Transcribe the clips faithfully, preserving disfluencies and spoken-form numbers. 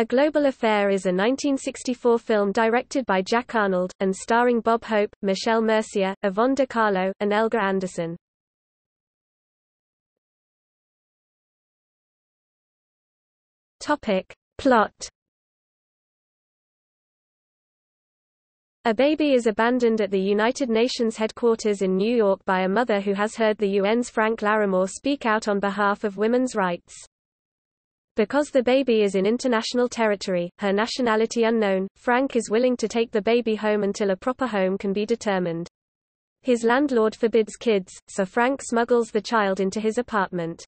A Global Affair is a nineteen sixty-four film directed by Jack Arnold, and starring Bob Hope, Michelle Mercier, Yvonne de Carlo, and Elga Anderson. Topic. Plot. A baby is abandoned at the United Nations headquarters in New York by a mother who has heard the U N's Frank Larimore speak out on behalf of women's rights. Because the baby is in international territory, her nationality unknown, Frank is willing to take the baby home until a proper home can be determined. His landlord forbids kids, so Frank smuggles the child into his apartment.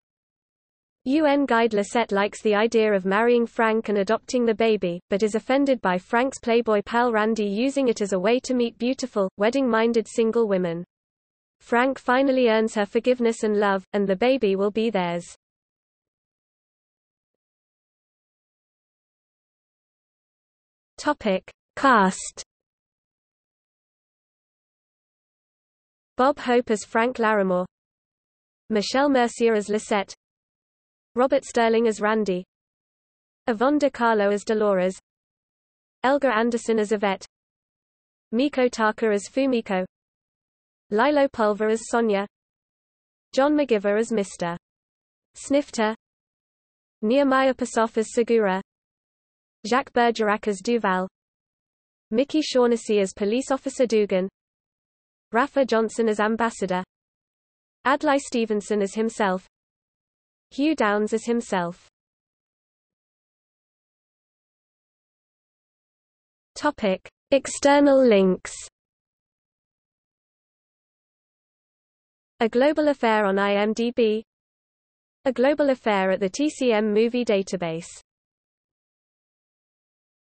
U N guide Lisette likes the idea of marrying Frank and adopting the baby, but is offended by Frank's playboy pal Randy using it as a way to meet beautiful, wedding-minded single women. Frank finally earns her forgiveness and love, and the baby will be theirs. Topic. Cast. Bob Hope as Frank Larimore, Michelle Mercier as Lisette, Robert Sterling as Randy, Yvonne de Carlo as Dolores, Elga Anderson as Yvette, Miko Taka as Fumiko, Lilo Pulver as Sonia, John McGiver as Mister Snifter, Nehemiah Pasoff as Segura, Jacques Bergerac as Duval, Mickey Shaughnessy as Police Officer Dugan, Rafer Johnson as Ambassador, Adlai Stevenson as himself, Hugh Downs as himself. Topic. External links. A Global Affair on I M D B. A Global Affair at the T C M Movie Database.